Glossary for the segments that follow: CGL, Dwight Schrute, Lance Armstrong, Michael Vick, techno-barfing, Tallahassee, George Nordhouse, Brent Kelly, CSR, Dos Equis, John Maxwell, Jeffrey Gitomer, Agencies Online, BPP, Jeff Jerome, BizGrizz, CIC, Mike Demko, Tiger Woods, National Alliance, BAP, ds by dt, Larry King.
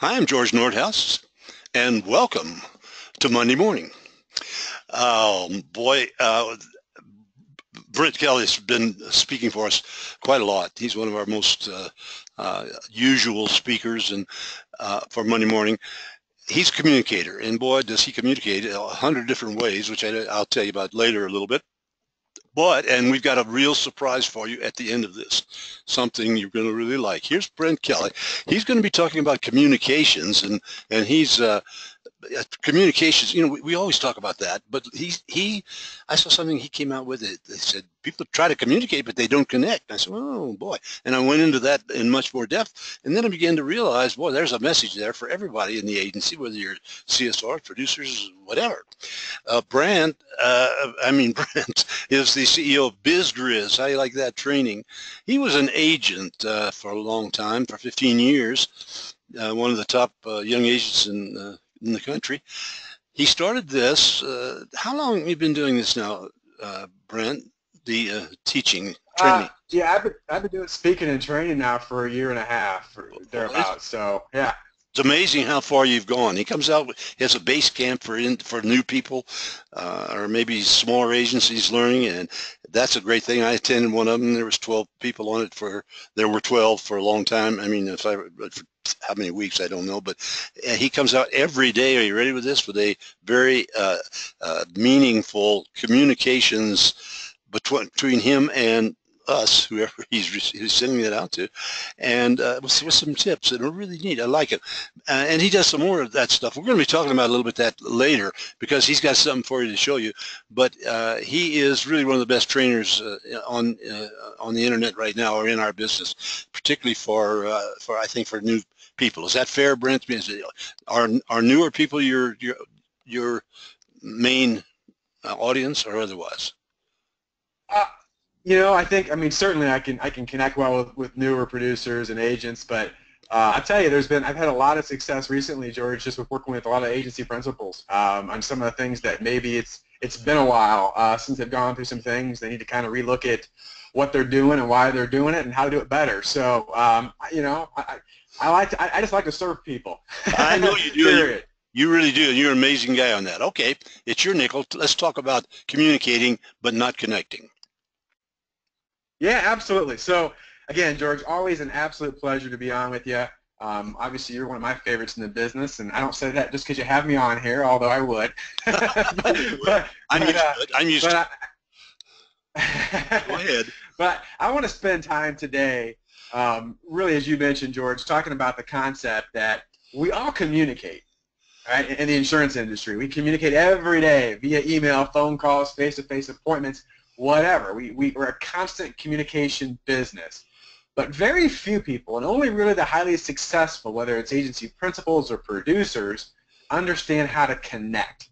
I am George Nordhouse, and welcome to Monday Morning. Brent Kelly's been speaking for us quite a lot. He's one of our most usual speakers and for Monday Morning. He's a communicator, and boy, does he communicate 100 different ways, which I'll tell you about later a little bit. And we've got a real surprise for you at the end of this, something you're going to really like. Here's Brent Kelly. He's going to be talking about communications, and he's communications. You know, we always talk about that, but I saw something he came out with. It. They said people try to communicate, but they don't connect. And I said, oh boy, and I went into that in much more depth, and then I began to realize, boy, there's a message there for everybody in the agency, whether you're CSR, producers, whatever. Brent is the CEO of BizGrizz. How do you like that training? He was an agent for a long time, for 15 years, one of the top young agents in the country. He started this. How long have you been doing this now, Brent? The teaching, training. Yeah, I've been doing speaking and training now for a year and a half, or thereabouts. So yeah. It's amazing how far you've gone. He comes out with, he has a base camp for new people, or maybe smaller agencies learning, and that's a great thing. I attended one of them. There was 12 people on it for. There were 12 for a long time. I mean, for how many weeks I don't know, but he comes out every day. Are you ready with this? With a very meaningful communications between him and us, whoever he's sending it out to, and with some tips that are really neat. I like it. And he does some more of that stuff. We're going to be talking about a little bit that later, because he's got something for you to show you. But he is really one of the best trainers on the internet right now, or in our business, particularly for I think for new people. Is that fair, Brent? Are newer people your main audience, or otherwise? You know, I mean, certainly I can connect well with newer producers and agents, but I tell you, I've had a lot of success recently, George, just with working with a lot of agency principals on some of the things that maybe it's been a while since they've gone through some things. They need to kind of relook at what they're doing and why they're doing it and how to do it better. So, you know, I just like to serve people. I know you do. Period. You really do, and you're an amazing guy on that. Okay, it's your nickel. Let's talk about communicating but not connecting. Yeah, absolutely. So, again, George, always an absolute pleasure to be on with you. Obviously, you're one of my favorites in the business, and I don't say that just because you have me on here, although I would. I'm used to it. Go ahead. But I want to spend time today, really, as you mentioned, George, talking about the concept that we all communicate, right, in the insurance industry. We communicate every day via email, phone calls, face-to-face appointments, whatever. We're a constant communication business. But very few people, and only really the highly successful, whether it's agency principals or producers, understand how to connect,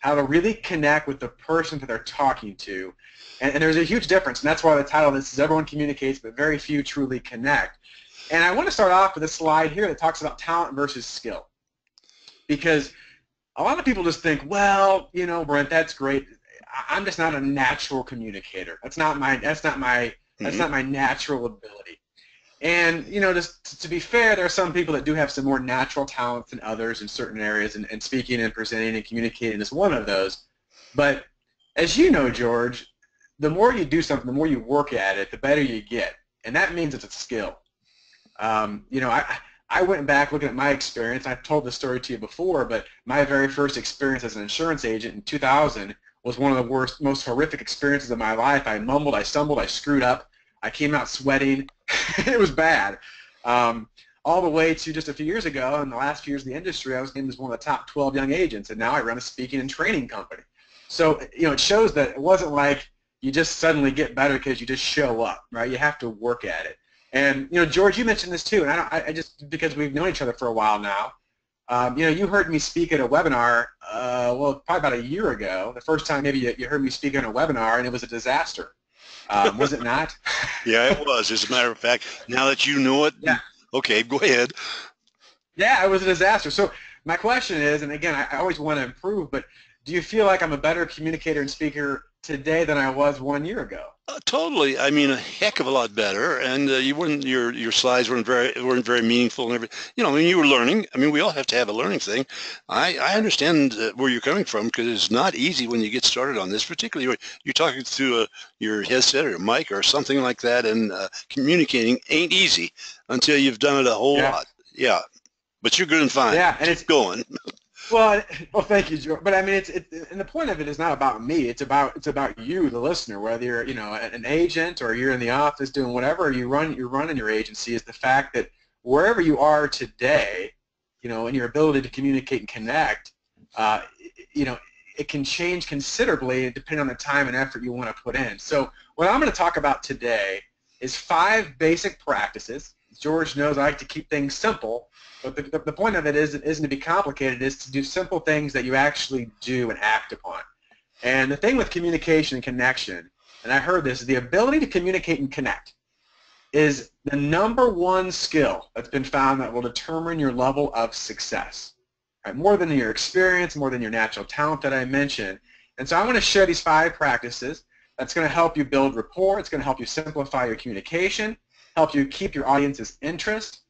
how to really connect with the person that they're talking to. And there's a huge difference, and that's why the title of this is Everyone Communicates, but Very Few Truly Connect. And I want to start off with a slide here that talks about talent versus skill. Because a lot of people just think, well, you know, Brent, that's great. I'm just not a natural communicator. That's not my natural ability. And you know, just to be fair, there are some people that do have some more natural talents than others in certain areas, and speaking and presenting and communicating is one of those. But as you know, George, the more you do something, the more you work at it, the better you get, and that means it's a skill. You know, I went back looking at my experience. I've told this story to you before, but my very first experience as an insurance agent in 2000. Was one of the worst, most horrific experiences of my life. I mumbled, I stumbled, I screwed up. I came out sweating. It was bad. All the way to just a few years ago, in the last few years of the industry, I was named as one of the top 12 young agents, and now I run a speaking and training company. So, you know, it shows that it wasn't like you just suddenly get better because you just show up, right? You have to work at it. And, you know, George, you mentioned this too, and I just, because we've known each other for a while now, you know, you heard me speak at a webinar, well, probably about a year ago, the first time maybe you heard me speak on a webinar, and it was a disaster, was it not? Yeah, it was, as a matter of fact. Now that you know it, yeah. Okay, go ahead. Yeah, it was a disaster. So my question is, and again, I always want to improve, but do you feel like I'm a better communicator and speaker today than I was 1 year ago. Totally. I mean, a heck of a lot better. And you weren't, your slides weren't very meaningful and everything. You know, I mean, you were learning. I mean, we all have to have a learning thing. I understand where you're coming from, because it's not easy when you get started on this, particularly when you're talking through your headset or your mic or something like that, and communicating ain't easy until you've done it a whole lot. Yeah. But you're good and fine. Yeah. And it's going. Well, thank you, George. But I mean, and the point of it is not about me. It's about you, the listener. Whether you're, you know, an agent or you're in the office doing whatever you're running your agency, is the fact that wherever you are today, you know, and your ability to communicate and connect, you know, it can change considerably depending on the time and effort you want to put in. So what I'm going to talk about today is 5 basic practices. George knows I like to keep things simple. But the point of it isn't to be complicated. It's to do simple things that you actually do and act upon. And the thing with communication and connection, and I heard this, the ability to communicate and connect is the #1 skill that's been found that will determine your level of success. Right? More than your experience, more than your natural talent that I mentioned. And so I want to share these 5 practices that's going to help you build rapport. It's going to help you simplify your communication, help you keep your audience's interest,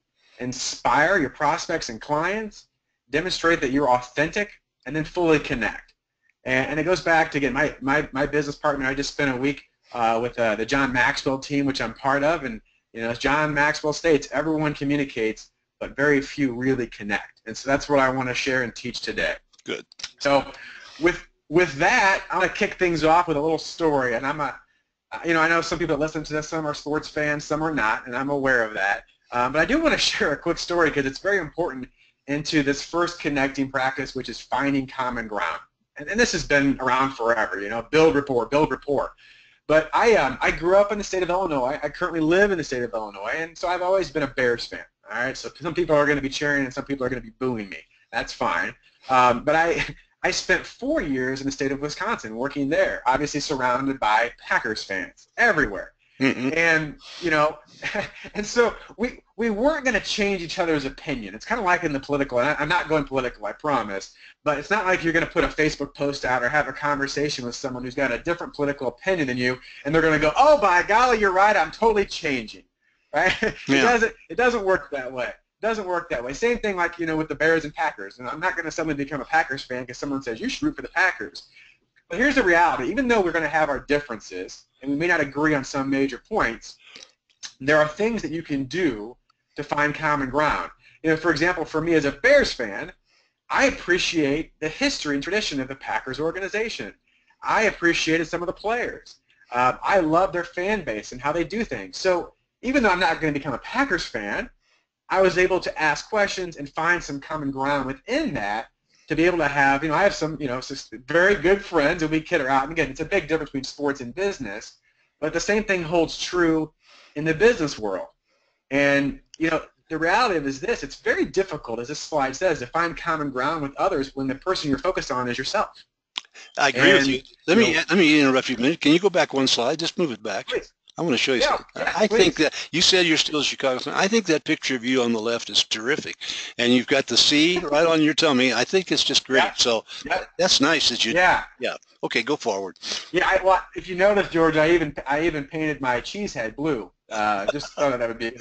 inspire your prospects and clients, demonstrate that you're authentic, and then fully connect. And it goes back to, again, my business partner. I just spent a week with the John Maxwell team, which I'm part of, and, you know, as John Maxwell states, everyone communicates, but very few really connect. And so that's what I want to share and teach today. Good. So with that, I'm going to kick things off with a little story. And you know, I know some people that listen to this, some are sports fans, some are not, and I'm aware of that. But I do want to share a quick story because it's very important into this first connecting practice, which is finding common ground. And this has been around forever, you know, build rapport, build rapport. But I grew up in the state of Illinois. I currently live in the state of Illinois, and so I've always been a Bears fan, all right? So some people are going to be cheering and some people are going to be booing me. That's fine. But I spent 4 years in the state of Wisconsin working there, obviously surrounded by Packers fans everywhere. Mm-hmm. And, you know, and so we weren't going to change each other's opinion. It's kind of like in the political, and I'm not going political, I promise, but it's not like you're going to put a Facebook post out or have a conversation with someone who's got a different political opinion than you, and they're going to go, oh, by golly, you're right, I'm totally changing, right? Yeah. It doesn't work that way. It doesn't work that way. Same thing like, you know, with the Bears and Packers. And I'm not going to suddenly become a Packers fan because someone says, you should root for the Packers. But here's the reality. Even though we're going to have our differences, and we may not agree on some major points, there are things that you can do to find common ground. You know, for example, for me as a Bears fan, I appreciate the history and tradition of the Packers organization. I appreciated some of the players. I love their fan base and how they do things. So even though I'm not going to become a Packers fan, I was able to ask questions and find some common ground within that to be able to have, you know, I have some, you know, very good friends, and we kid around. And again, it's a big difference between sports and business, but the same thing holds true in the business world. And, you know, the reality of it is this, it's very difficult, as this slide says, to find common ground with others when the person you're focused on is yourself. I agree with you. Let me interrupt you a minute. Can you go back one slide? Just move it back. Please. I want to show you something. Yeah, I think that you said you're still a Chicago. I think that picture of you on the left is terrific, and you've got the C right on your tummy. I think it's just great. Yeah, so yeah, that's nice that you. Yeah. Yeah. Okay, go forward. Yeah. Well, if you notice, George, I even painted my cheese head blue. Just thought that would be a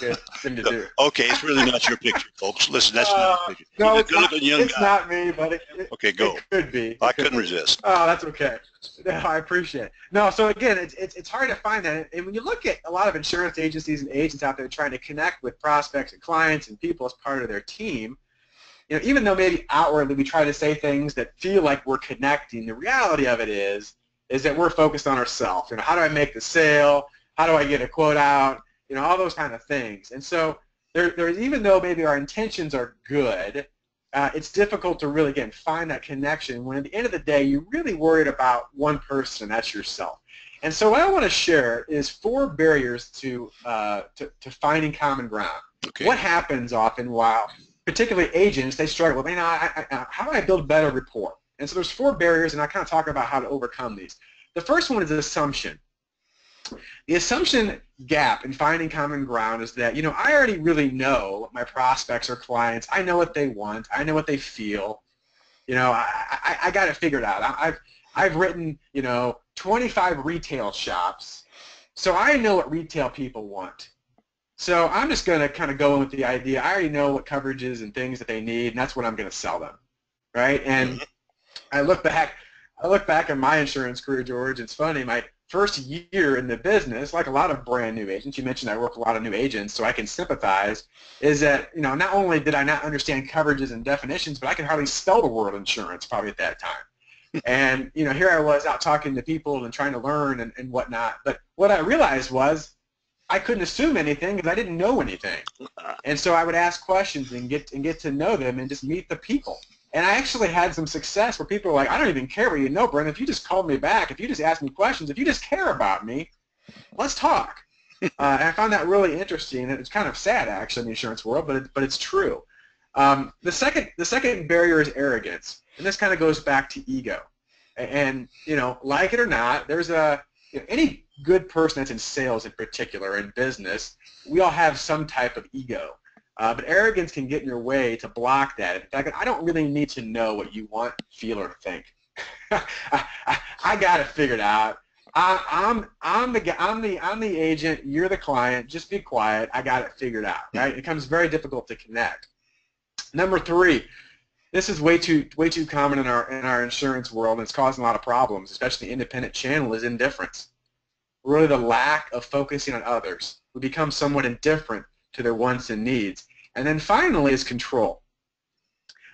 good thing to do. Okay, it's really not your picture, folks. Listen, that's not your picture. No, it's not me, but it could be. I couldn't resist. Oh, that's okay. No, I appreciate it. No, so again, it's hard to find that. And when you look at a lot of insurance agencies and agents out there trying to connect with prospects and clients and people as part of their team, you know, even though maybe outwardly we try to say things that feel like we're connecting, the reality of it is that we're focused on ourselves. You know, how do I make the sale? How do I get a quote out? You know, all those kind of things. And so there's, even though maybe our intentions are good, it's difficult to really, again, find that connection when at the end of the day you're really worried about one person, and that's yourself. And so what I want to share is 4 barriers to finding common ground. Okay. What happens often while, particularly agents, they struggle with, you know, how do I build better rapport? And so there's 4 barriers, and I kind of talk about how to overcome these. The first one is assumption. The assumption gap in finding common ground is that, you know, I already really know my prospects or clients. I know what they want. I know what they feel. You know, I got it figured out. I've written, you know, 25 retail shops. So I know what retail people want. So I'm just going to kind of go in with the idea, I already know what coverages and things that they need, and that's what I'm going to sell them, right? And I look back at my insurance career, George, it's funny, my first year in the business, like a lot of brand new agents, you mentioned I work with a lot of new agents, so I can sympathize, is that, you know, not only did I not understand coverages and definitions, but I could hardly spell the word insurance probably at that time. And, you know, here I was out talking to people and trying to learn and whatnot, but what I realized was, I couldn't assume anything because I didn't know anything, and so I would ask questions and get to know them and just meet the people. And I actually had some success where people were like, "I don't even care what you know, Brent. If you just call me back, if you just ask me questions, if you just care about me, let's talk." And I found that really interesting. It's kind of sad actually in the insurance world, but it's true. The second barrier is arrogance, and this kind of goes back to ego. And you know, like it or not, there's a any good person that's in sales in particular, in business, we all have some type of ego. But arrogance can get in your way to block that. In fact, I don't really need to know what you want, feel, or think. I got it figured out. I'm the agent, you're the client, just be quiet, I got it figured out, right? It becomes very difficult to connect. Number three, this is way too common in our insurance world, and it's causing a lot of problems, especially the independent channel, is indifference. Really the lack of focusing on others. We become somewhat indifferent to their wants and needs. And then finally is control.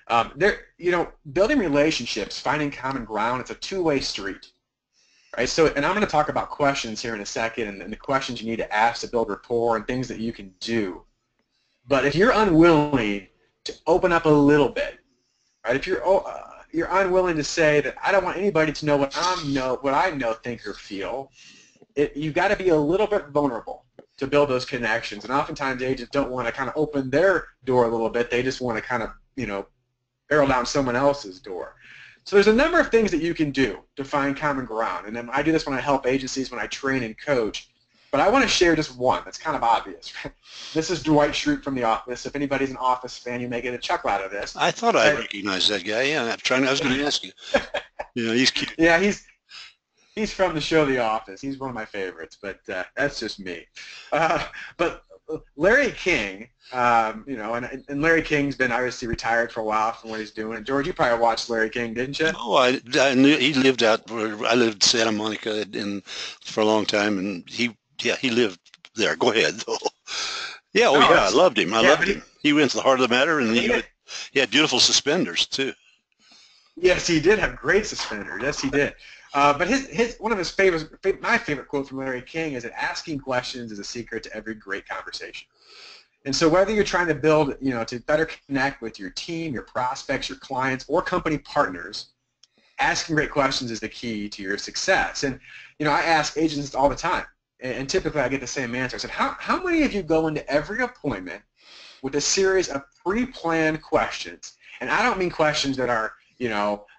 Building relationships, finding common ground, it's a two-way street. Right? So, and I'm going to talk about questions here in a second and the questions you need to ask to build rapport and things that you can do. But if you're unwilling to open up a little bit, right? If you're unwilling to say that I don't want anybody to know what I know, think, or feel, you've got to be a little bit vulnerable to build those connections. And oftentimes agents don't want to kind of open their door a little bit. They just want to kind of, you know, barrel down someone else's door. So there's a number of things that you can do to find common ground. And then I do this when I help agencies, when I train and coach. But I want to share just one that's kind of obvious. This is Dwight Schrute from The Office. If anybody's an Office fan, you may get a chuckle out of this. I thought I recognized that guy. Yeah, I was going to ask you. Yeah, he's cute. Yeah, He's from the show The Office. He's one of my favorites, but that's just me. But Larry King, and Larry King's been obviously retired for a while from what he's doing. George, you probably watched Larry King, didn't you? Oh, I knew he lived out where I lived in Santa Monica for a long time, and he lived there. Go ahead, though. Yeah, I loved him. I loved him. He went to the heart of the matter, and he had beautiful suspenders too. Yes, he did have great suspenders. Yes, he did. But my favorite quote from Larry King is that asking questions is a secret to every great conversation. And so whether you're trying to build, to better connect with your team, your prospects, your clients, or company partners, asking great questions is the key to your success. And, I ask agents all the time, and typically I get the same answer. I said, how many of you go into every appointment with a series of pre-planned questions? And I don't mean questions that are,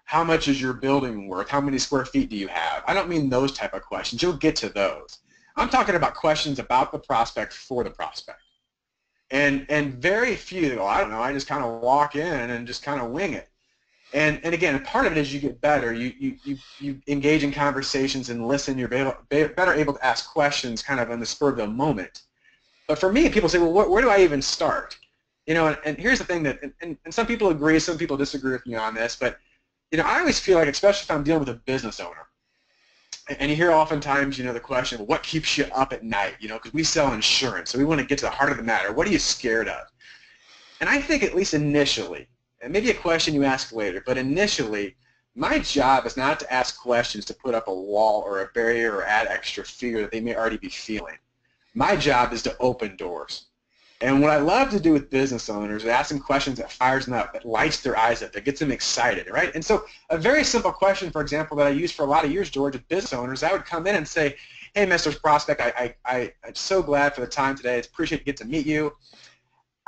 how much is your building worth? How many square feet do you have? I don't mean those type of questions. You'll get to those. I'm talking about questions about the prospect for the prospect. And very few go, I don't know, I just kind of walk in and just kind of wing it. And again, part of it is you get better. You engage in conversations and listen. You're better able to ask questions kind of on the spur of the moment. But for me, people say, well, where do I even start? And here's the thing that, and some people agree, some people disagree with me on this, but I always feel like, especially if I'm dealing with a business owner, and you hear oftentimes, the question, well, what keeps you up at night? Because we sell insurance, so we want to get to the heart of the matter. What are you scared of? And I think at least initially, and maybe a question you ask later, but initially, my job is not to ask questions to put up a wall or a barrier or add extra fear that they may already be feeling. My job is to open doors. And what I love to do with business owners is ask them questions that fires them up, that lights their eyes up, that gets them excited, right? And so a very simple question, for example, that I used for a lot of years, George, with business owners, I would come in and say, hey, Mr. Prospect, I'm so glad for the time today. It's appreciate to get to meet you.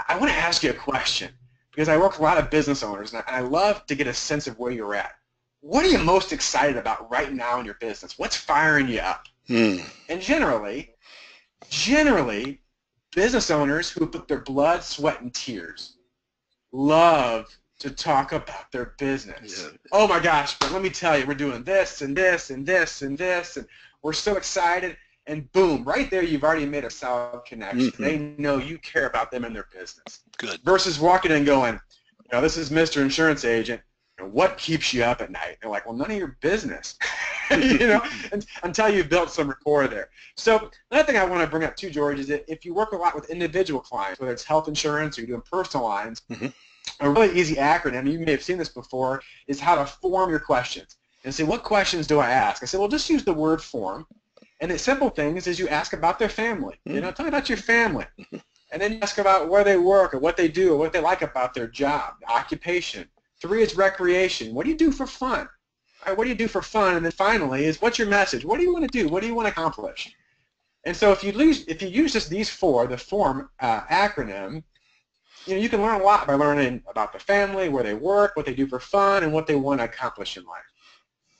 I want to ask you a question because I work with a lot of business owners, and I love to get a sense of where you're at. What are you most excited about right now in your business? What's firing you up? And generally, business owners who put their blood, sweat, and tears love to talk about their business. Yeah. Oh my gosh, but let me tell you, we're doing this and this and this and this, and we're so excited, and boom, right there you've already made a solid connection. Mm-hmm. They know you care about them and their business. Good. Versus walking in and going, now this is Mr. Insurance Agent, and what keeps you up at night? And they're like, well, none of your business, you know, until you've built some rapport there. So another thing I want to bring up too, George, is that if you work a lot with individual clients, whether it's health insurance or you're doing personal lines, mm-hmm. a really easy acronym, you may have seen this before, is how to form your questions. And say, what questions do I ask? I said, well, just use the word form. And the simple things is you ask about their family. Mm-hmm. You know, tell me about your family. And then you ask about where they work or what they do or what they like about their job, occupation. 3 is recreation. What do you do for fun? All right, what do you do for fun? And then finally is, what's your message? What do you want to do? What do you want to accomplish? And so if you use just these 4, the form acronym, you know, you can learn a lot by learning about the family, where they work, what they do for fun, and what they want to accomplish in life.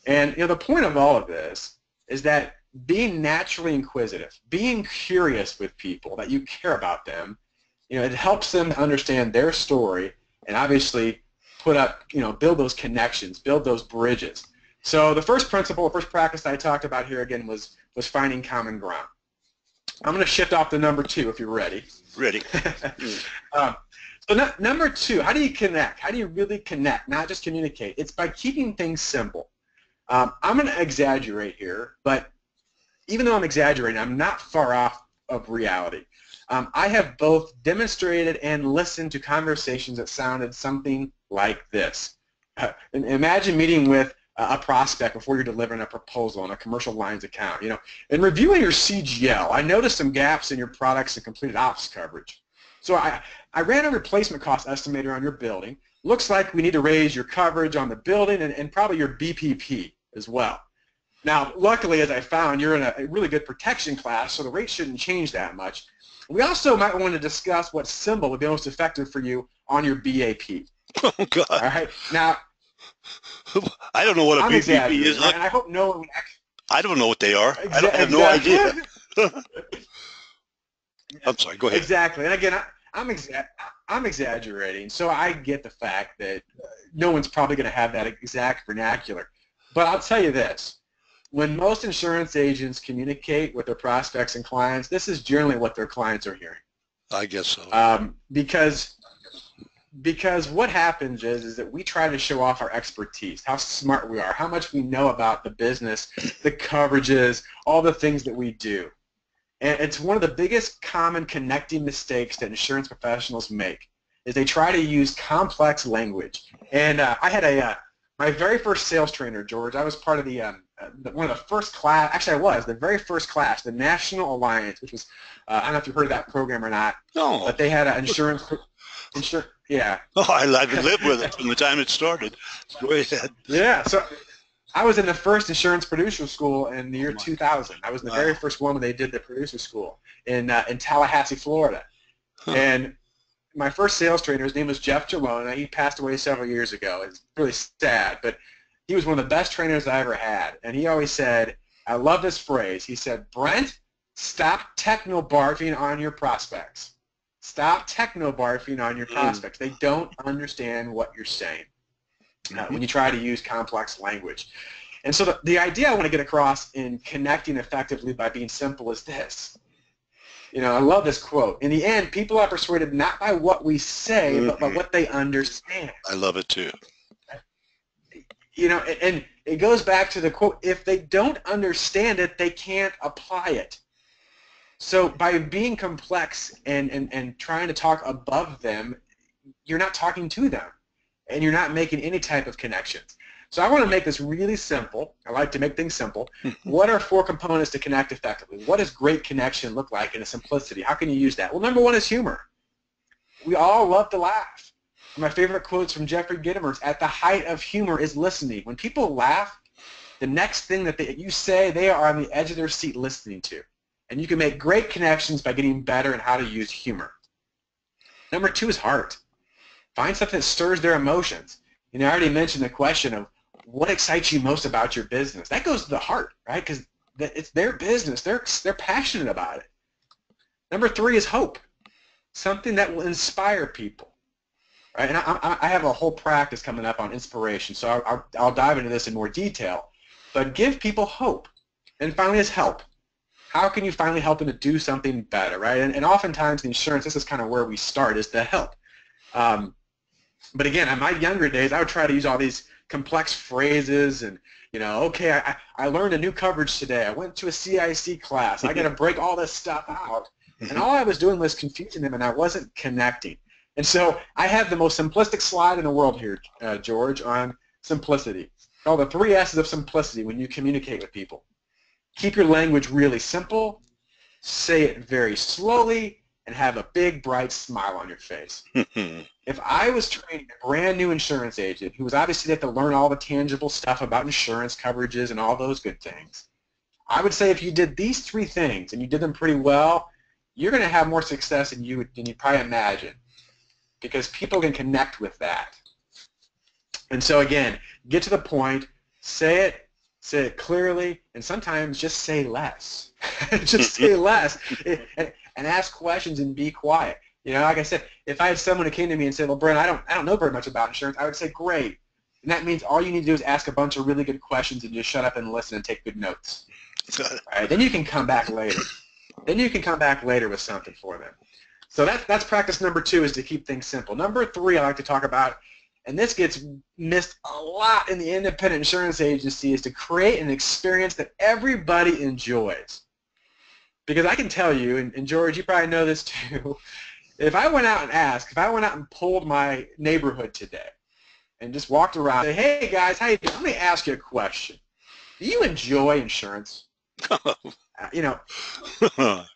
And you know, the point of all of this is that being naturally inquisitive, being curious with people that you care about them, you know, it helps them understand their story and obviously put up, you know, build those connections, build those bridges. So the first principle, the first practice I talked about here again was finding common ground. I'm going to shift off to number 2 if you're ready. Ready. So number 2, how do you connect? How do you really connect, not just communicate? It's by keeping things simple. I'm going to exaggerate here, but even though I'm exaggerating, I'm not far off of reality. I have both demonstrated and listened to conversations that sounded something like this. Imagine meeting with a prospect before you're delivering a proposal on a commercial lines account. You know, in reviewing your CGL, I noticed some gaps in your products and completed ops coverage. So I ran a replacement cost estimator on your building. Looks like we need to raise your coverage on the building and probably your BPP as well. Now, luckily, as I found, you're in a really good protection class, so the rate shouldn't change that much. We also might want to discuss what symbol would be most effective for you on your BAP. Oh, God. All right. Now, I don't know what a BPP is. And I hope no one actually... I don't know what they are. I have no idea. I'm sorry, go ahead. Exactly. And again, I'm exaggerating, so I get the fact that no one's probably going to have that exact vernacular. But I'll tell you this. When most insurance agents communicate with their prospects and clients, this is generally what their clients are hearing. I guess so. Because what happens is that we try to show off our expertise, how smart we are, how much we know about the business, the coverages, all the things that we do. And it's one of the biggest common connecting mistakes that insurance professionals make is they try to use complex language. And I had my very first sales trainer, George, I was part of the very first class, the National Alliance, which was, I don't know if you've heard of that program or not. No. But they had an insurance, yeah. Oh, I've lived with it from the time it started. Go ahead. Yeah, so I was in the first insurance producer school in the year 2000. I was the very first one when they did the producer school in Tallahassee, Florida. Huh. And my first sales trainer, his name was Jeff Jerome. He passed away several years ago. It's really sad, but he was one of the best trainers I ever had. And he always said, I love this phrase. He said, Brent, stop techno-barfing on your prospects. Stop techno-barfing on your prospects. They don't understand what you're saying. When you try to use complex language. And so the idea I want to get across in connecting effectively by being simple is this. You know, I love this quote. In the end, people are persuaded not by what we say, but by what they understand. I love it too. You know, and it goes back to the quote, if they don't understand it, they can't apply it. So by being complex and trying to talk above them, you're not talking to them. And you're not making any type of connections. So I want to make this really simple. I like to make things simple. What are 4 components to connect effectively? What does great connection look like in a simplicity? How can you use that? Well, number 1 is humor. We all love to laugh. One of my favorite quotes from Jeffrey Gitomer is, at the height of humor is listening. When people laugh, the next thing that you say, they are on the edge of their seat listening to. And you can make great connections by getting better at how to use humor. Number 2 is heart. Find something that stirs their emotions. You know, I already mentioned the question of what excites you most about your business. That goes to the heart, right? Because it's their business. They're passionate about it. Number 3 is hope, something that will inspire people. Right? And I have a whole practice coming up on inspiration, so I'll dive into this in more detail. But give people hope. And finally, is help. How can you finally help them to do something better, right? And oftentimes, the insurance, this is kind of where we start, is the help. But again, in my younger days, I would try to use all these complex phrases and, you know, okay, I learned a new coverage today. I went to a CIC class. I got to break all this stuff out. And all I was doing was confusing them, and I wasn't connecting. And so I have the most simplistic slide in the world here, George, on simplicity. All the 3 S's of simplicity when you communicate with people. Keep your language really simple, say it very slowly, and have a big, bright smile on your face. If I was training a brand new insurance agent who was obviously had to learn all the tangible stuff about insurance coverages and all those good things, I would say if you did these 3 things and you did them pretty well, you're going to have more success than you probably imagine, because people can connect with that. And so again, get to the point, say it clearly, and sometimes just say less. Just say less and ask questions and be quiet. You know, like I said, if I had someone who came to me and said, well, Brent, I don't know very much about insurance, I would say, great. And that means all you need to do is ask a bunch of really good questions and just shut up and listen and take good notes. All right, then you can come back later. Then you can come back later with something for them. So that's practice number 2, is to keep things simple. Number 3 I like to talk about, and this gets missed a lot in the independent insurance agency, is to create an experience that everybody enjoys. Because I can tell you, and George, you probably know this too, if I went out and pulled my neighborhood today and just walked around and said, hey guys, how you doing? Let me ask you a question. Do you enjoy insurance? You know.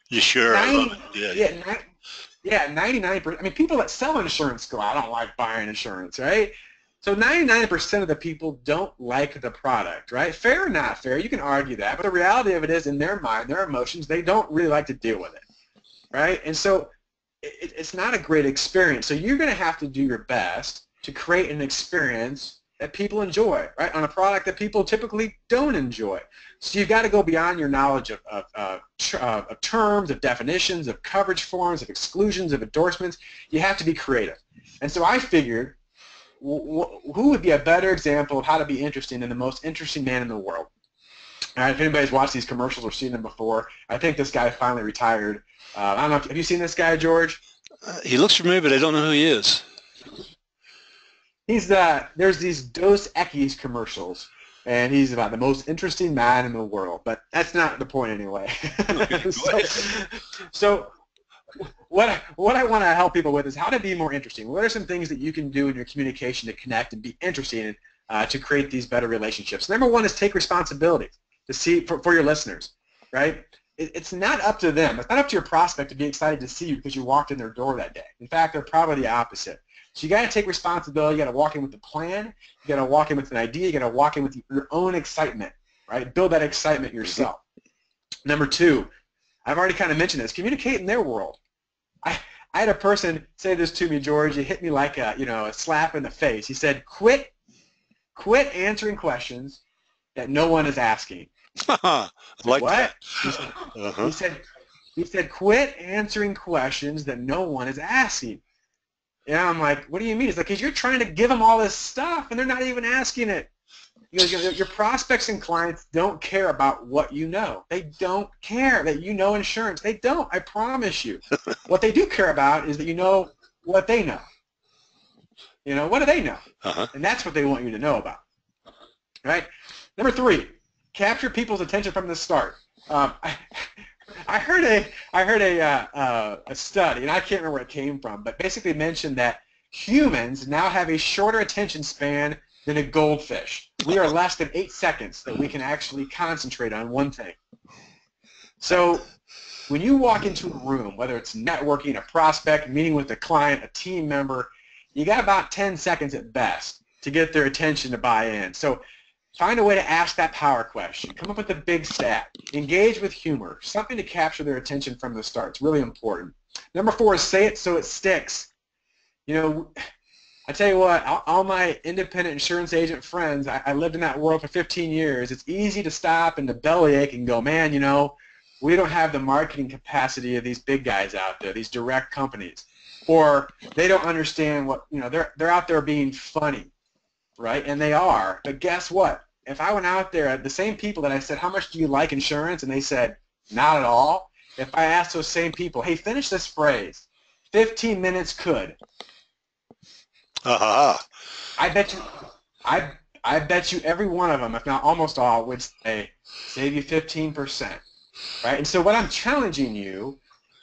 You sure? 90, I love it. Yeah. Yeah, 99%, I mean, people that sell insurance go, I don't like buying insurance, right? So 99% of the people don't like the product, right? Fair or not fair, you can argue that, but the reality of it is, in their mind, their emotions, they don't really like to deal with it, right? And so it's not a great experience. So you're going to have to do your best to create an experience that people enjoy, right, on a product that people typically don't enjoy. So you've got to go beyond your knowledge of terms, of definitions, of coverage forms, of exclusions, of endorsements. You have to be creative. And so I figured, who would be a better example of how to be interesting than the most interesting man in the world? All right, if anybody's watched these commercials or seen them before, I think this guy finally retired. I don't know, have you seen this guy, George? He looks familiar, but I don't know who he is. He's there's these Dos Equis commercials, and he's about the most interesting man in the world. But that's not the point anyway. So what I want to help people with is how to be more interesting. What are some things that you can do in your communication to connect and be interesting to create these better relationships? Number 1 is take responsibility to see for your listeners, right? It's not up to them. It's not up to your prospect to be excited to see you because you walked in their door that day. In fact, they're probably the opposite. So you got to take responsibility. You got to walk in with a plan. You got to walk in with an idea. You got to walk in with your own excitement, right? Build that excitement yourself. Number 2, I've already kind of mentioned this. Communicate in their world. I had a person say this to me, George. It hit me like a slap in the face. He said, "Quit answering questions that no one is asking." I like what? That. He said, "Quit answering questions that no one is asking." Yeah, I'm like, what do you mean? It's like, because you're trying to give them all this stuff, and they're not even asking it. Your prospects and clients don't care about what you know. They don't care that you know insurance. They don't, I promise you. What they do care about is that you know what they know. You know, what do they know? And that's what they want you to know about. Right? Number 3, capture people's attention from the start. I heard a study, and I can't remember where it came from, but basically mentioned that humans now have a shorter attention span than a goldfish. We are less than 8 seconds that we can actually concentrate on one thing. So when you walk into a room, whether it's networking, a prospect, meeting with a client, a team member, you got about 10 seconds at best to get their attention to buy in. So find a way to ask that power question. Come up with a big stat. Engage with humor. Something to capture their attention from the start. It's really important. Number 4 is say it so it sticks. You know, I tell you what, all my independent insurance agent friends, I lived in that world for 15 years. It's easy to stop and to bellyache and go, man, you know, we don't have the marketing capacity of these big guys out there, these direct companies. or they don't understand what, you know, they're out there being funny, right? And they are. But guess what? If I went out there at the same people that I said, how much do you like insurance? And they said, not at all. If I asked those same people, hey, finish this phrase, 15 minutes could. I bet you every one of them, if not almost all, would say, save you 15%, right? And so what I'm challenging you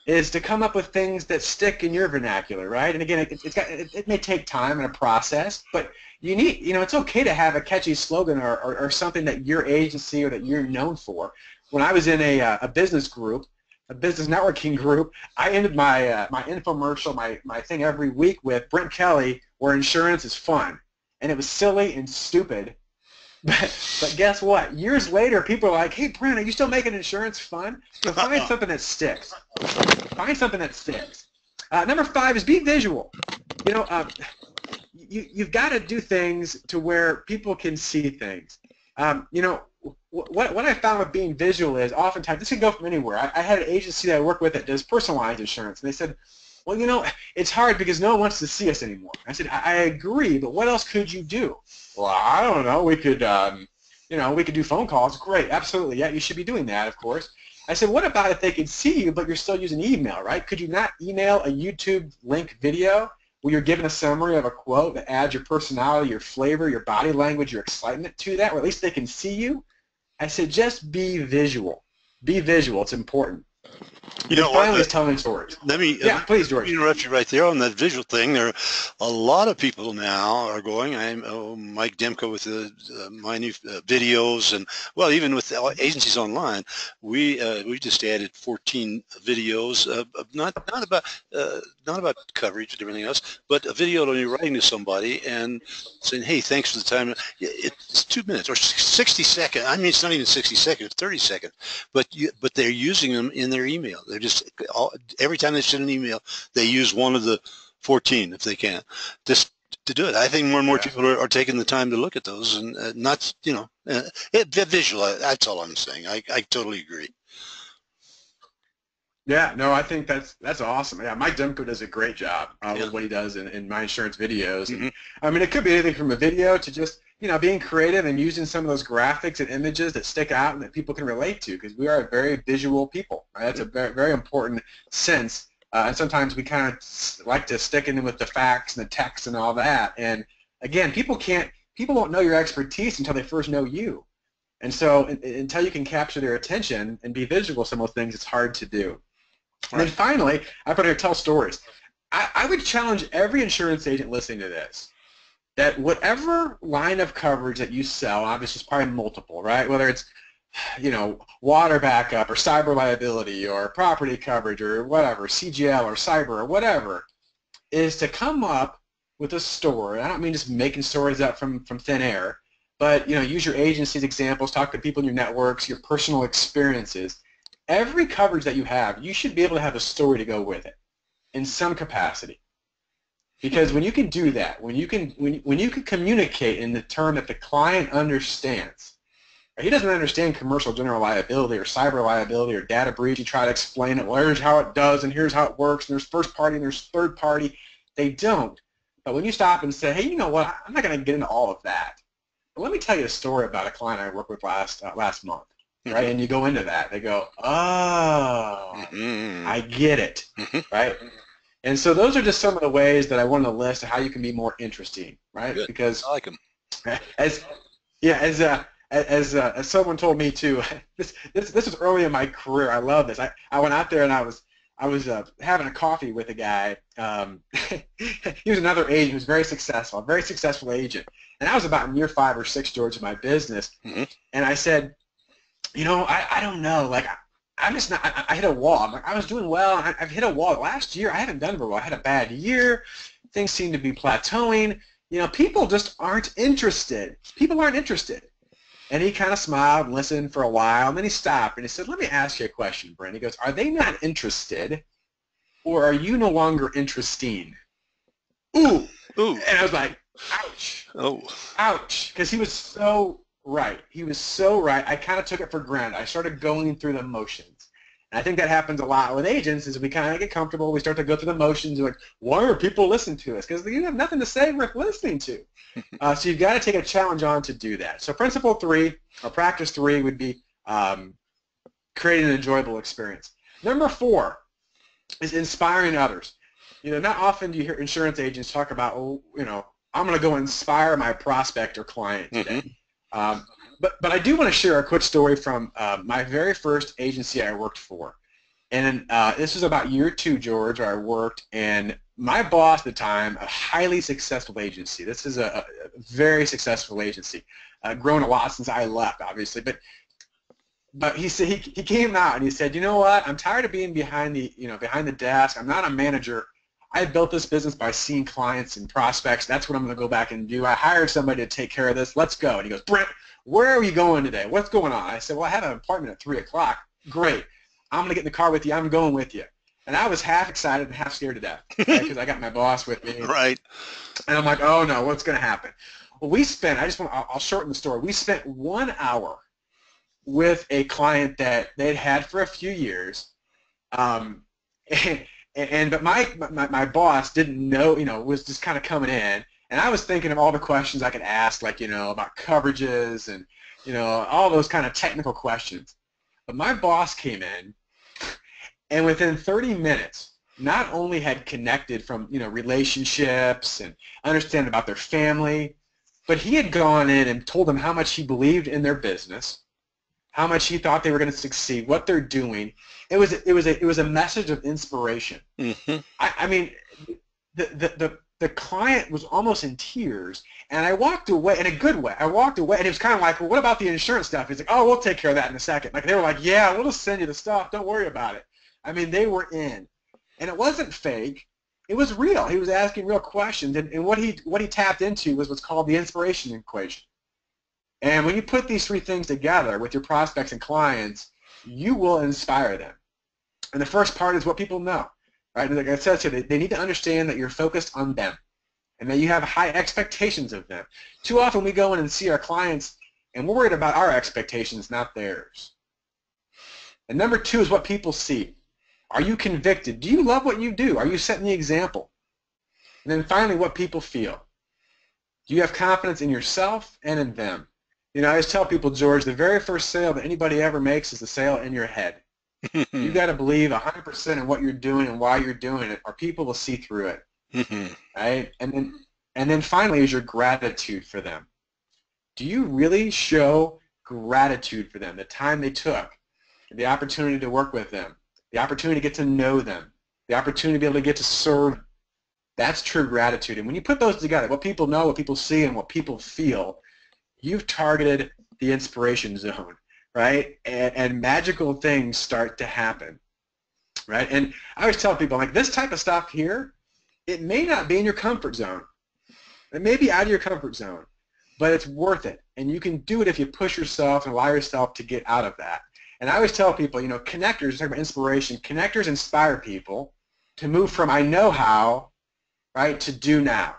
is to come up with things that stick in your vernacular, right? And again, it may take time and a process, but you need, you know, it's okay to have a catchy slogan or something that your agency or that you're known for. When I was in a business group, a business networking group, I ended my my infomercial, my thing every week with Brent Kelly, where insurance is fun. And it was silly and stupid, but guess what? Years later, people are like, hey, Brent, are you still making insurance fun? So find something that sticks. Find something that sticks. Number 5 is be visual. You know, you've got to do things to where people can see things. You know, what I found with being visual is oftentimes, this can go from anywhere. I had an agency that I work with that does personalized insurance, and they said, well, you know, it's hard because no one wants to see us anymore. I said, I agree, but what else could you do? Well, I don't know. We could, you know, we could do phone calls. Great, absolutely. Yeah, you should be doing that, of course. I said, what about if they could see you, but you're still using email, right? Could you not email a YouTube link video where you're given a summary of a quote that adds your personality, your flavor, your body language, your excitement to that, or at least they can see you? I said, just be visual. Be visual. It's important. You know, finally, telling stories. Let me interrupt you right there on that visual thing. There, a lot of people now are going. Mike Demko with my new videos, and well, even with agencies online, we just added 14 videos. Not about coverage and everything else, but a video on you writing to somebody and saying, "Hey, thanks for the time." It's 2 minutes or 60 seconds. I mean, it's not even 60 seconds; it's 30 seconds. But they're using them in their email. They're just every time they send an email, they use one of the 14 if they can, just to do it. I think more and more people are taking the time to look at those and not, you know, visualize. That's all I'm saying. I totally agree. Yeah, no, I think that's awesome. Yeah, Mike Demko does a great job with what he does in my insurance videos. Mm-hmm. And, I mean, it could be anything from a video to just, you know, being creative and using some of those graphics and images that stick out and that people can relate to, because we are a very visual people. Right? That's a very, very important sense. And sometimes we kind of like to stick in with the facts and the text and all that. And again, people won't know your expertise until they first know you. And so until you can capture their attention and be visual, some of those things, it's hard to do. And then finally, I put here, tell stories. I would challenge every insurance agent listening to this that whatever line of coverage that you sell, obviously it's probably multiple, right? Whether it's, you know, water backup or cyber liability or property coverage or whatever, CGL or cyber or whatever, is to come up with a story. I don't mean just making stories up from thin air, but, you know, use your agency's examples, talk to people in your networks, your personal experiences. Every coverage that you have, you should be able to have a story to go with it in some capacity. Because when you can do that, when you can communicate in the term that the client understands, right? He doesn't understand commercial general liability or cyber liability or data breach. You try to explain it, well, here's how it does and here's how it works, and there's first party and there's third party. They don't. But when you stop and say, hey, you know what, I'm not going to get into all of that. But let me tell you a story about a client I worked with last month. Right, and you go into that. They go, oh, I get it, right? And so those are just some of the ways that I wanted to list how you can be more interesting, right? Good. Because I like them. As someone told me too, this was early in my career. I love this. I went out there and I was having a coffee with a guy. He was another agent who was very successful, a very successful agent. And I was about in year 5 or 6, George, of my business, and I said, you know, I don't know, like, I'm just not, I hit a wall. I'm like, I was doing well, and I've hit a wall. Last year, I haven't done very well. I had a bad year. Things seem to be plateauing. You know, people just aren't interested. People aren't interested. And he kind of smiled and listened for a while, and then he stopped, and he said, let me ask you a question, Brent. He goes, are they not interested, or are you no longer interesting? Ooh. Ooh. And I was like, ouch. Oh. Ouch. Because he was so right. He was so right. I kind of took it for granted. I started going through the motions. I think that happens a lot with agents is we kind of get comfortable. We start to go through the motions. Like, why are people listening to us? Because you have nothing to say worth listening to. So you've got to take a challenge on to do that. So principle three or practice three would be creating an enjoyable experience. Number four is inspiring others. You know, not often do you hear insurance agents talk about, oh, you know, I'm going to go inspire my prospect or client today. Mm-hmm. But I do want to share a quick story from my very first agency I worked for. And this was about year two, George, where I worked. And my boss at the time, a highly successful agency. This is a very successful agency. Grown a lot since I left, obviously. But he said he came out and he said, you know what? I'm tired of being behind the desk. I'm not a manager. I built this business by seeing clients and prospects. That's what I'm going to go back and do. I hired somebody to take care of this. Let's go. And he goes, Brent, where are you going today? What's going on? I said, well, I have an appointment at 3 o'clock. Great. I'm going to get in the car with you. I'm going with you. And I was half excited and half scared to death because I got my boss with me. Right. And I'm like, oh, no, what's going to happen? Well, we spent, I'll shorten the story. We spent 1 hour with a client that they'd had for a few years. But my boss didn't know, you know, was just kind of coming in. And I was thinking of all the questions I could ask, like, you know, about coverages and, you know, all those kind of technical questions. But my boss came in, and within 30 minutes, not only had connected from, you know, relationships and understanding about their family, but he had gone in and told them how much he believed in their business, how much he thought they were going to succeed, what they're doing. It was a message of inspiration. Mm-hmm. I mean, the client was almost in tears, and I walked away in a good way. I walked away, and it was kind of like, well, what about the insurance stuff? He's like, oh, we'll take care of that in a second. Like, they were like, yeah, we'll just send you the stuff. Don't worry about it. I mean, they were in. And it wasn't fake. It was real. He was asking real questions, and what he tapped into was what's called the inspiration equation. And when you put these three things together with your prospects and clients, you will inspire them. And the first part is what people know. Right? Like I said, they need to understand that you're focused on them and that you have high expectations of them. Too often we go in and see our clients and we're worried about our expectations, not theirs. And number two is what people see. Are you convicted? Do you love what you do? Are you setting the example? And then finally, what people feel. Do you have confidence in yourself and in them? You know, I always tell people, George, the very first sale that anybody ever makes is the sale in your head. You got to believe 100% in what you're doing and why you're doing it, or people will see through it, right? And then finally is your gratitude for them. Do you really show gratitude for them, the time they took, the opportunity to work with them, the opportunity to get to know them, the opportunity to be able to get to serve them? That's true gratitude. And when you put those together, what people know, what people see, and what people feel, you've targeted the inspiration zone. Right? And magical things start to happen, right? And I always tell people, like, this type of stuff here, it may not be in your comfort zone. It may be out of your comfort zone, but it's worth it. And you can do it if you push yourself and allow yourself to get out of that. And I always tell people, you know, connectors, talking about inspiration, connectors inspire people to move from I know how, right, to do now.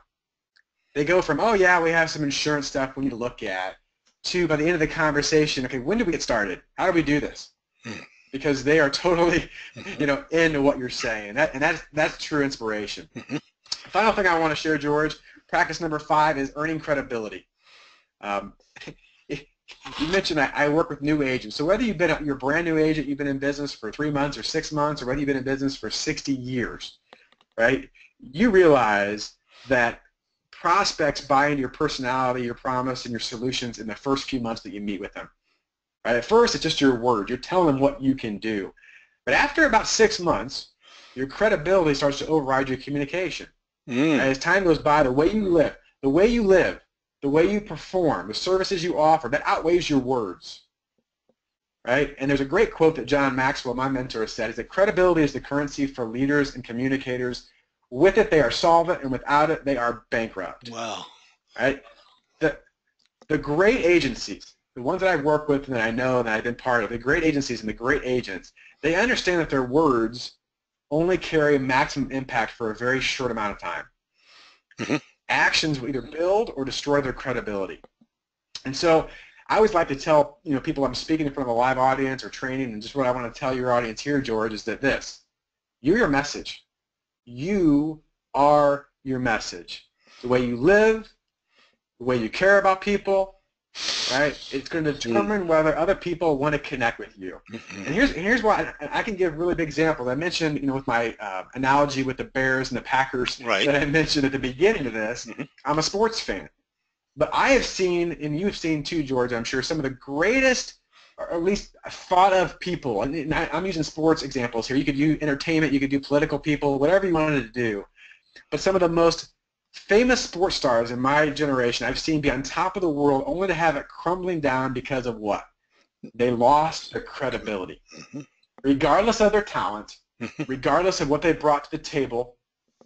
They go from, oh, yeah, we have some insurance stuff we need to look at, to, by the end of the conversation, okay, when do we get started? How do we do this? Because they are totally, you know, into what you're saying. That's true inspiration. Final thing I want to share, George, practice number five is earning credibility. You mentioned I work with new agents. So whether you're a brand new agent, you've been in business for 3 months or 6 months, or whether you've been in business for 60 years, right, you realize that prospects buy into your personality, your promise, and your solutions in the first few months that you meet with them. Right? At first, it's just your word. You're telling them what you can do. But after about 6 months, your credibility starts to override your communication. Mm. As time goes by, the way you live, the way you perform, the services you offer, that outweighs your words. Right? And there's a great quote that John Maxwell, my mentor, said, is that credibility is the currency for leaders and communicators. With it, they are solvent, and without it, they are bankrupt. Wow. Right? The great agencies, the ones that I've worked with and that I know and I've been part of, the great agencies and the great agents, they understand that their words only carry maximum impact for a very short amount of time. Mm-hmm. Actions will either build or destroy their credibility. And so I always like to tell people I'm speaking in front of a live audience or training, and just what I want to tell your audience here, George, is that this: you're your message. You are your message. The way you live, the way you care about people, right? It's going to determine whether other people want to connect with you. And here's why. I can give a really big example. I mentioned, with my analogy with the Bears and the Packers that I mentioned at the beginning of this. I'm a sports fan. But I have seen, and you've seen too, George, I'm sure, some of the greatest, or at least thought of people, and I'm using sports examples here. You could do entertainment, you could do political people, whatever you wanted to do. But some of the most famous sports stars in my generation I've seen be on top of the world, only to have it crumbling down because of what? They lost their credibility. Regardless of their talent, regardless of what they brought to the table,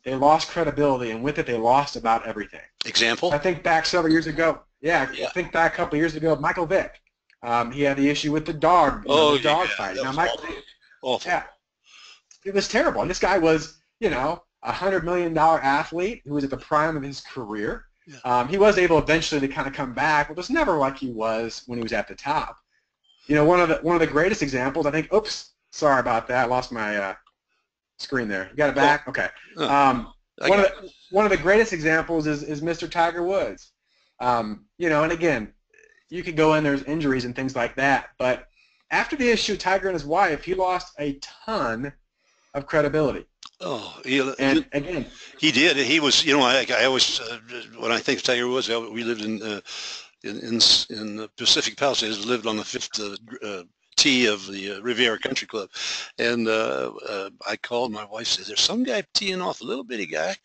they lost credibility, and with it, they lost about everything. Example? I think back several years ago. Yeah. I think back a couple of years ago, Michael Vick. He had the issue with the dog. The dog fight. Now, Michael, awful. Yeah, it was terrible. And this guy was, a $100 million athlete who was at the prime of his career. Yeah. He was able eventually to kind of come back, but it was never like he was when he was at the top. One of the greatest examples. I think. Oops, sorry about that. I lost my. Screen there. You got it back? Okay. One of the greatest examples is Mr. Tiger Woods. And again, you could go in, there's injuries and things like that, but after the issue, Tiger and his wife, he lost a ton of credibility. He did. He was, I always, when I think of Tiger Woods, we lived in the Pacific Palisades, lived on the fifth tee of the Riviera Country Club, and I called my wife. Said, "There's some guy teeing off, a little bitty guy.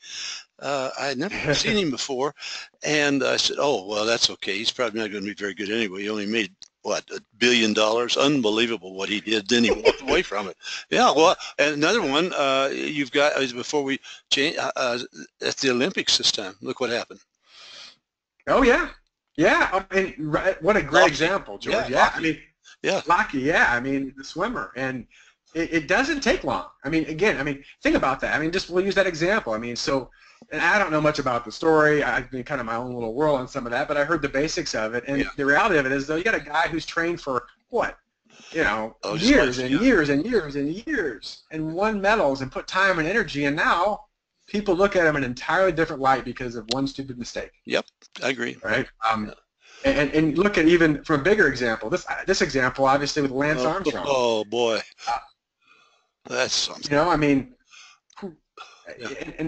I had never seen him before." And I said, "Oh, well, that's okay. He's probably not going to be very good anyway. He only made what, $1 billion? Unbelievable what he did. Then he walked away from it." Yeah. Well, and another one. You've got before we change at the Olympics this time. Look what happened. Oh yeah, yeah. I mean, what a great example, George. Yeah. I mean. Yeah, Lockie. Yeah, I mean the swimmer, and it doesn't take long. I mean, again, think about that. Just we'll use that example. And I don't know much about the story. I've been kind of my own little world on some of that, but I heard the basics of it. And the reality of it is, though, you got a guy who's trained for what, years and years and years and years, and won medals and put time and energy, and now people look at him in an entirely different light because of one stupid mistake. Yep, I agree. Right. And look at even from a bigger example. This example, obviously, with Lance Armstrong. Oh boy, that's something. And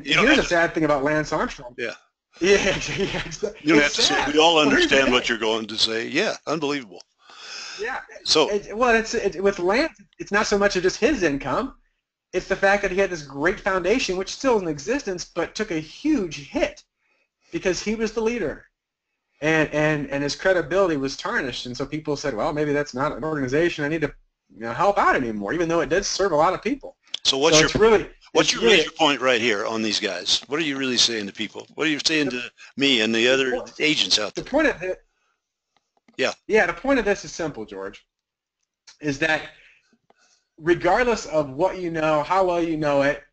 here's the sad thing about Lance Armstrong. Yeah. You don't have to say. We all understand what you're going to say. Yeah, unbelievable. Yeah. So with Lance, it's not so much of just his income. It's the fact that he had this great foundation, which still is in existence, but took a huge hit because he was the leader. And his credibility was tarnished, and so people said, well, maybe that's not an organization I need to help out anymore, even though it does serve a lot of people. So what's your point right here on these guys? What are you really saying to people? What are you saying to me and the other agents out there? The point of it, the point of this is simple, George, is that regardless of what you know, how well you know it,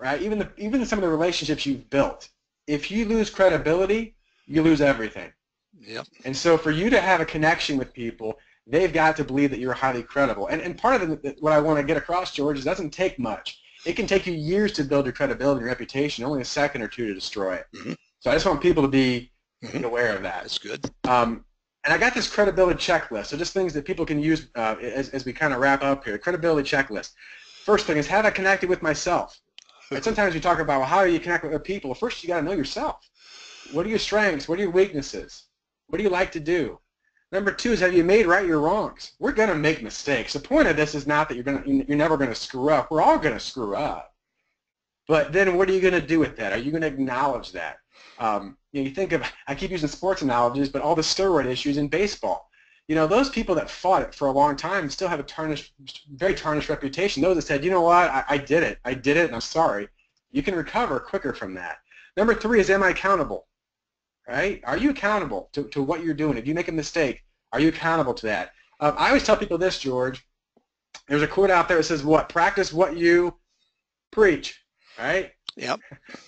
right? Even some of the relationships you've built, if you lose credibility, you lose everything. Yep. And so for you to have a connection with people, they've got to believe that you're highly credible. And part of what I want to get across, George, is it doesn't take much. It can take you years to build your credibility and your reputation, only a second or two to destroy it. So I just want people to be aware of that. That's good. And I got this credibility checklist, so just things that people can use as we kind of wrap up here. Credibility checklist. First thing is, have I connected with myself? And sometimes we talk about, well, how do you connect with other people? First, you got to know yourself. What are your strengths? What are your weaknesses? What do you like to do? Number two is, have you made right your wrongs? We're going to make mistakes. The point of this is not that you're never going to screw up. We're all going to screw up. But then what are you going to do with that? Are you going to acknowledge that? You think of, I keep using sports analogies, but all the steroid issues in baseball. Those people that fought it for a long time still have a very tarnished reputation. Those that said, you know what, I did it, and I'm sorry. You can recover quicker from that. Number three is, am I accountable? Right? Are you accountable to what you're doing? If you make a mistake, are you accountable to that? I always tell people this, George. There's a quote out there that says, "What? Practice what you preach." Right? Yep.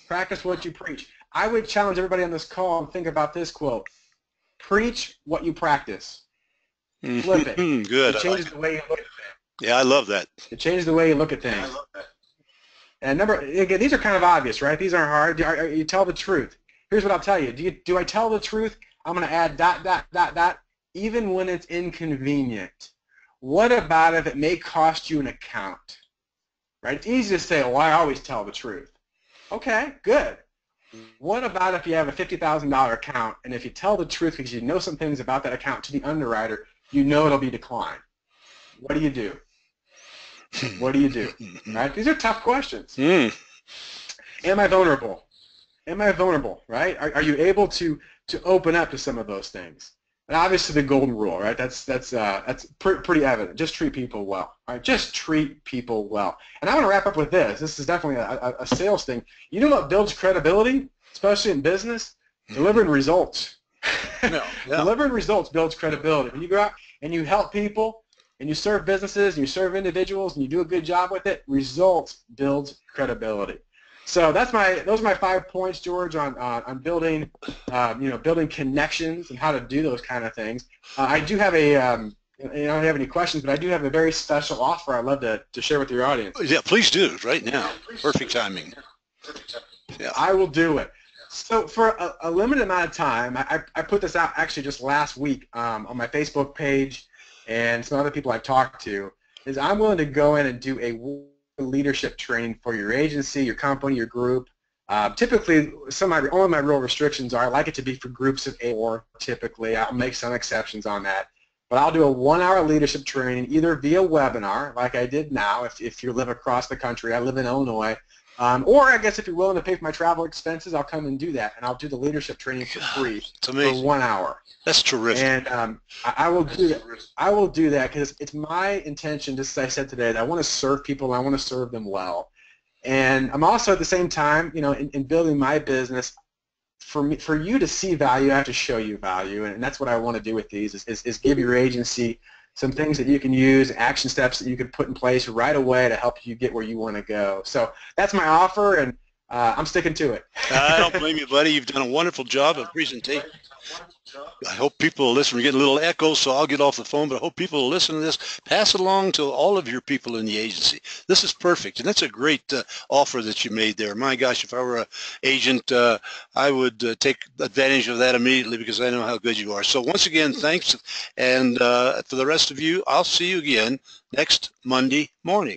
Practice what you preach. I would challenge everybody on this call and think about this quote: preach what you practice. Flip it. Good. It changes the way you look at things. Yeah, I love that. It changes the way you look at things. Yeah, I love that. And number, again, these are kind of obvious, right? These aren't hard. You tell the truth. Here's what I'll tell you. Do I tell the truth? I'm going to add dot, dot, dot, dot, even when it's inconvenient. What about if it may cost you an account? Right? It's easy to say, well, I always tell the truth. Okay, good. What about if you have a $50,000 account, and if you tell the truth because you know some things about that account to the underwriter, you know it'll be declined. What do you do? What do you do? Right? These are tough questions. Mm. Am I vulnerable? Am I vulnerable, right? Are you able to open up to some of those things? And obviously the golden rule, right? That's pretty evident. Just treat people well, right? Just treat people well. And I want to wrap up with this. This is definitely a sales thing. You know what builds credibility, especially in business? Delivering results. No, yeah. Delivering results builds credibility. When you go out and you help people, and you serve businesses, and you serve individuals, and you do a good job with it, results builds credibility. So that's those are my 5 points, George, on building, building connections and how to do those kind of things. I do have a, I don't have any questions, but I do have a very special offer I'd love to share with your audience. Yeah, please do right now. Yeah, perfect timing. Yeah, I will do it. So for a limited amount of time, I put this out actually just last week on my Facebook page and some other people I've talked to, is I'm willing to go in and do a leadership training for your agency, your company, your group. Typically, only my real restrictions are I like it to be for groups of 8 or typically. I'll make some exceptions on that. But I'll do a 1-hour leadership training either via webinar, like I did now, if you live across the country. I live in Illinois. Or I guess if you're willing to pay for my travel expenses, I'll come and do that, and I'll do the leadership training for free for 1 hour. That's terrific. And I will do that because it's my intention, just as I said today, that I want to serve people and I want to serve them well. And I'm also at the same time, in building my business, for you to see value, I have to show you value, and that's what I want to do with these is give your agency some things that you can use, action steps that you can put in place right away to help you get where you want to go. So that's my offer, and I'm sticking to it. I don't blame you, buddy. You've done a wonderful job of presentation. I hope people will listen. We're getting a little echo, so I'll get off the phone, but I hope people will listen to this. Pass it along to all of your people in the agency. This is perfect, and that's a great offer that you made there. My gosh, if I were an agent, I would take advantage of that immediately because I know how good you are. So once again, thanks, and for the rest of you, I'll see you again next Monday morning.